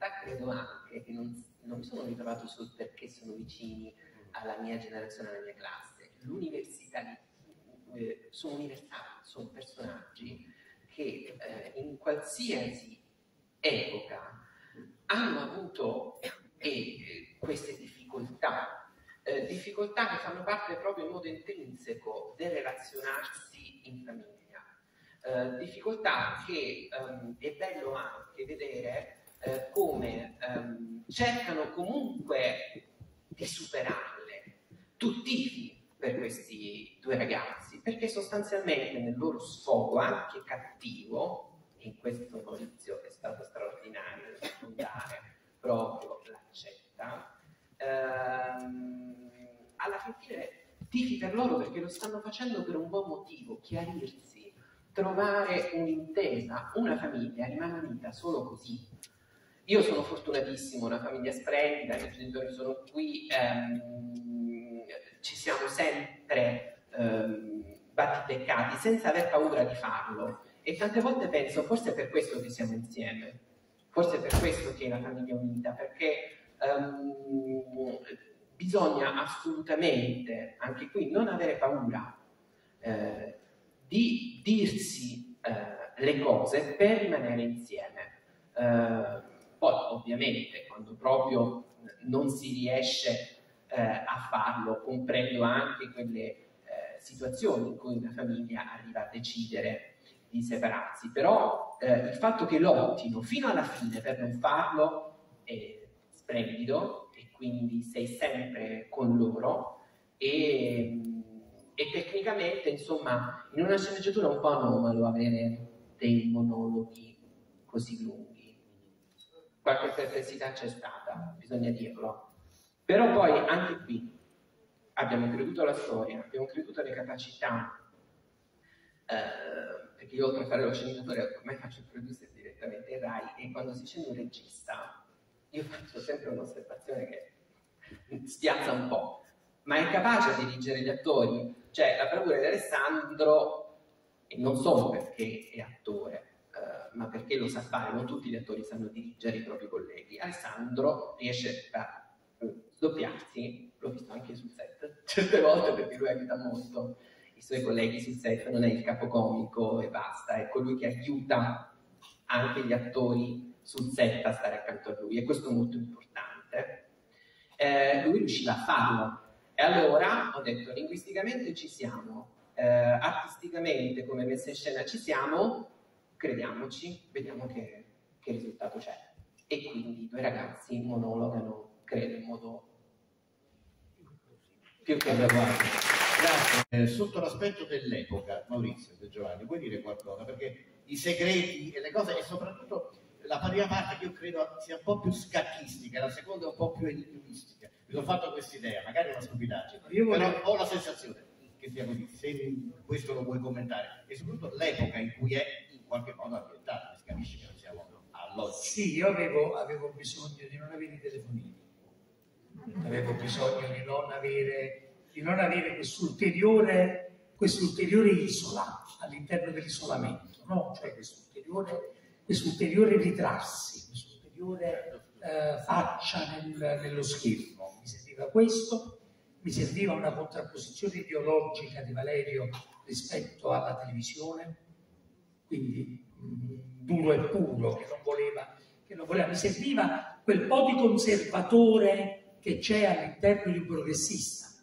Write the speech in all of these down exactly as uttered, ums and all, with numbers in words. realtà credo anche che non, non mi sono ritrovato solo perché sono vicini alla mia generazione, alla mia classe. L'università eh, sono università, sono personaggi che eh, in qualsiasi epoca hanno avuto eh, queste difficoltà, eh, difficoltà che fanno parte proprio in modo intrinseco del relazionarsi in famiglia. Eh, difficoltà che ehm, è bello anche vedere eh, come ehm, cercano comunque di superarle. Tu tifi per questi due ragazzi perché sostanzialmente nel loro sfogo anche cattivo, e in questo Maurizio è stato straordinario nel fondare proprio l'accetta, ehm, alla fine tifi per loro perché lo stanno facendo per un buon motivo: chiarirsi, trovare un'intesa. Una famiglia rimane unita solo così. Io sono fortunatissimo, una famiglia splendida, i miei genitori sono qui, ehm, ci siamo sempre ehm, battibeccati senza aver paura di farlo, e tante volte penso forse è per questo che siamo insieme, forse è per questo che la famiglia è unita, perché ehm, bisogna assolutamente anche qui non avere paura eh, di dirsi eh, le cose per rimanere insieme. Eh, poi ovviamente quando proprio non si riesce eh, a farlo, comprendo anche quelle eh, situazioni in cui una famiglia arriva a decidere di separarsi, però eh, il fatto che lottino fino alla fine per non farlo è splendido, e quindi sei sempre con loro. E E tecnicamente, insomma, in una sceneggiatura è un po' anomalo avere dei monologhi così lunghi. Qualche perplessità c'è stata, bisogna dirlo. Però poi anche qui abbiamo creduto alla storia, abbiamo creduto alle capacità. Eh, perché io, oltre a fare lo sceneggiatore, ormai faccio il producer direttamente in RAI, e quando si scende un regista, io faccio sempre un'osservazione che spiazza un po'. Ma è capace a dirigere gli attori, cioè la bravura di Alessandro, e non solo perché è attore, eh, ma perché lo sa fare. Non tutti gli attori sanno dirigere i propri colleghi. Alessandro riesce a sdoppiarsi, l'ho visto anche sul set, certe volte, perché lui aiuta molto i suoi colleghi sul set, non è il capocomico e basta, è colui che aiuta anche gli attori sul set a stare accanto a lui, e questo è molto importante. Eh, lui riusciva a farlo. E allora ho detto, linguisticamente ci siamo, eh, artisticamente come messa in scena ci siamo, crediamoci, vediamo che, che risultato c'è. E quindi i due ragazzi monologano, credo, in modo più che adeguato. Grazie. Eh, sotto l'aspetto dell'epoca, Maurizio De Giovanni, vuoi dire qualcosa? Perché i segreti e le cose, e soprattutto la prima parte che io credo sia un po' più scacchistica, la seconda è un po' più illusionistica. Mi sono fatto questa idea, magari è una stupidaggine, io volevo... però ho la sensazione che sia così. Se questo lo vuoi commentare, e soprattutto l'epoca in cui è in qualche modo ambientata, si capisce che non siamo all'oggi. Sì, io avevo, avevo bisogno di non avere i telefonini, avevo bisogno di non avere, di non avere quest'ulteriore quest'ulteriore isola all'interno dell'isolamento, no? Cioè quest'ulteriore quest'ulteriore ritrarsi, quest'ulteriore eh, faccia nel, nello schermo. Mi serviva questo, mi serviva una contrapposizione ideologica di Valerio rispetto alla televisione, quindi mh, duro e puro, che non, voleva, che non voleva, mi serviva quel po' di conservatore che c'è all'interno di un progressista,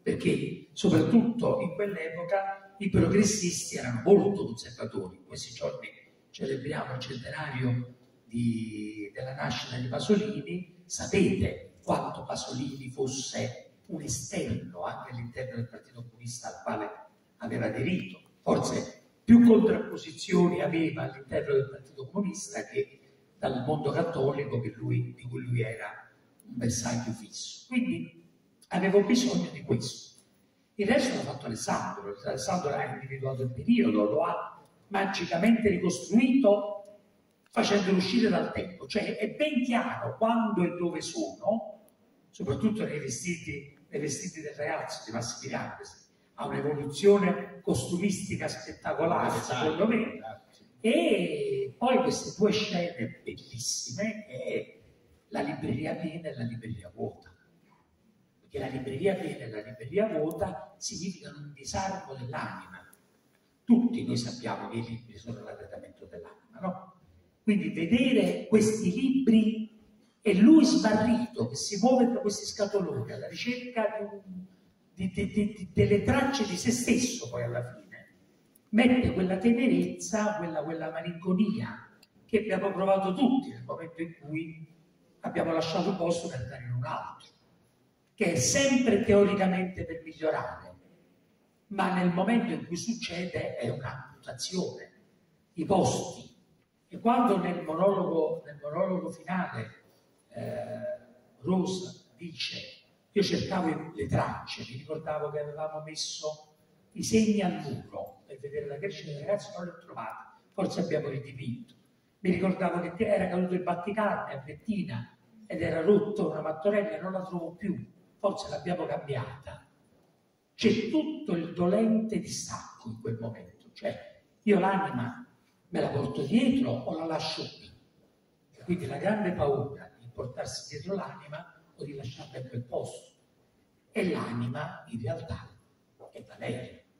perché soprattutto in quell'epoca i progressisti erano molto conservatori. In questi giorni celebriamo il centenario di, della nascita di Pasolini, sapete quanto Pasolini fosse un esterno anche all'interno del Partito Comunista al quale aveva aderito. Forse più contrapposizioni aveva all'interno del Partito Comunista che dal mondo cattolico che lui, di cui lui era un bersaglio fisso. Quindi avevo bisogno di questo. Il resto l'ha fatto Alessandro. Alessandro ha individuato il periodo, lo ha magicamente ricostruito facendolo uscire dal tempo. Cioè è ben chiaro quando e dove sono, soprattutto nei vestiti, nei vestiti del ragazzo di Maschirantes, ha un'evoluzione costumistica spettacolare, secondo me. E poi queste due scene bellissime, che libreria piena e la libreria vuota. Perché la libreria piena e la libreria vuota significano un disarmo dell'anima. Tutti noi sappiamo che i libri sono l'arredamento dell'anima, no? Quindi vedere questi libri e lui smarrito che si muove tra questi scatoloni alla ricerca di, di, di, di, delle tracce di se stesso, poi alla fine mette quella tenerezza, quella, quella malinconia che abbiamo provato tutti nel momento in cui abbiamo lasciato un posto per andare in un altro, che è sempre teoricamente per migliorare, ma nel momento in cui succede è una mutazione, i posti. E quando nel monologo, nel monologo finale eh, Rosa dice io cercavo le tracce, mi ricordavo che avevamo messo i segni al muro per vedere la crescita dei ragazzi, non li ho trovati, forse abbiamo ridipinto. Mi ricordavo che era caduto il batticarne a Bettina ed era rotto una mattonella e non la trovo più, forse l'abbiamo cambiata. C'è tutto il dolente distacco in quel momento, cioè io l'anima me la porto dietro o la lascio qui? E quindi la grande paura di portarsi dietro l'anima o di lasciarla in quel posto. E l'anima in realtà è Valerio.